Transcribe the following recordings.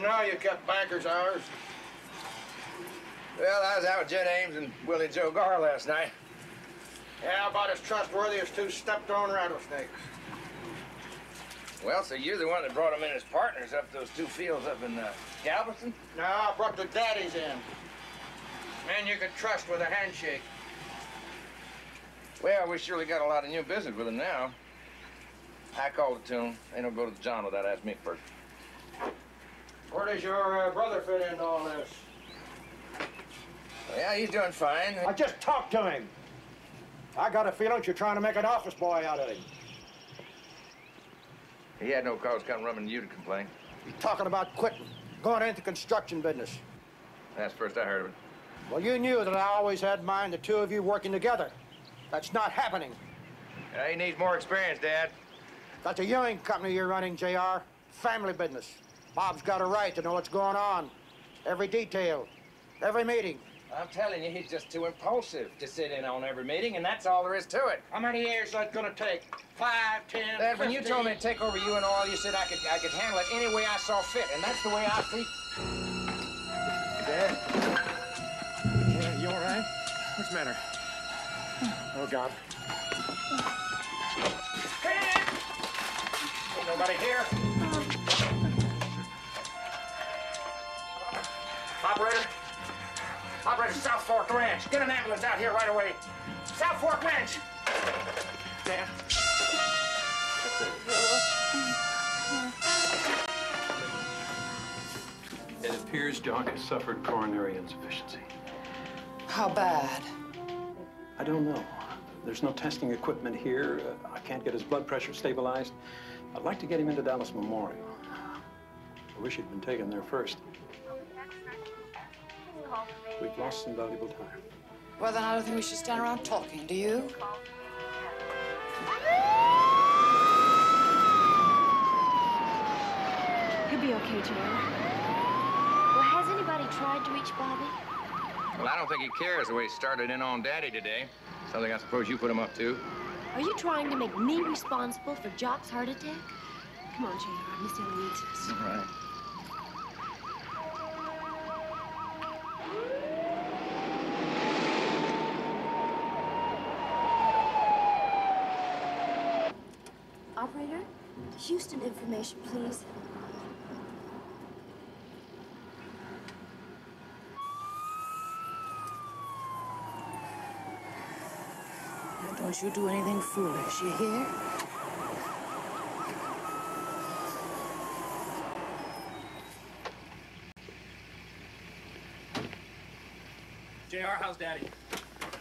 didn't know you cut banker's hours. Well, I was out with Jed Ames and Willie Joe Garr last night. Yeah, about as trustworthy as two stepped-on rattlesnakes. Well, so you're the one that brought him and his partners up those two fields up in Galveston? No, I brought the daddies in. Men you could trust with a handshake. Well, we surely got a lot of new business with him now. I called the tune. Ain't no go to John without asking me first. Where does your brother fit into all this? Yeah, he's doing fine. I just talked to him. I got a feeling you're trying to make an office boy out of him. He had no cause coming running to you to complain. He's talking about quitting, going into construction business. That's the first I heard of it. Well, you knew that I always had in mind the two of you working together. That's not happening. Yeah, he needs more experience, Dad. That's a Ewing company you're running, J.R. Family business. Bob's got a right to know what's going on. Every detail, every meeting. I'm telling you, he's just too impulsive to sit in on every meeting, and that's all there is to it. How many years is that gonna take? 5, 10, Dad, 15? When you told me to take over Ewing Oil, you said I could handle it any way I saw fit, and that's the way I see. Dad? Yeah, you all right? What's the matter? Oh, God. Hey! Ain't nobody here. Operator? Operator, South Fork Ranch. Get an ambulance out here right away. South Fork Ranch. Dad. It appears Doc has suffered coronary insufficiency. How bad? I don't know. There's no testing equipment here. I can't get his blood pressure stabilized. I'd like to get him into Dallas Memorial. I wish he'd been taken there first. We've lost some valuable time. Well, then I don't think we should stand around talking, do you? He'll be okay, J.R. Well, has anybody tried to reach Bobby? Well, I don't think he cares the way he started in on Daddy today. Something I suppose you put him up to. Are you trying to make me responsible for Jock's heart attack? Come on, J.R. Miss Ellen needs us. All right. Operator, Houston information, please. Now don't you do anything foolish, you hear? J.R., how's Daddy?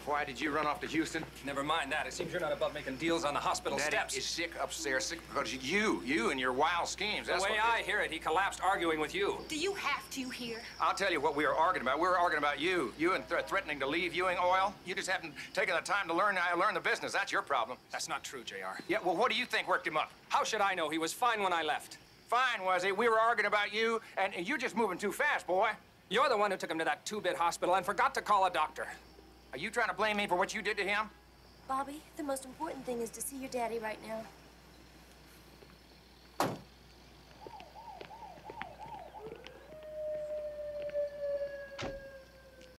Why did you run off to Houston? Never mind that. It seems you're not above making deals on the hospital Daddy steps. Daddy is sick upstairs, sick because of you and your wild schemes. That's the way I hear it, he collapsed arguing with you. Do you have to hear? I'll tell you what we were arguing about. We were arguing about you. You and threatening to leave Ewing Oil. You just haven't taken the time to learn the business. That's your problem. That's not true, J.R. Yeah, well, what do you think worked him up? How should I know? He was fine when I left. Fine, was he? We were arguing about you, and you're just moving too fast, boy. You're the one who took him to that two-bit hospital and forgot to call a doctor. Are you trying to blame me for what you did to him? Bobby, the most important thing is to see your daddy right now.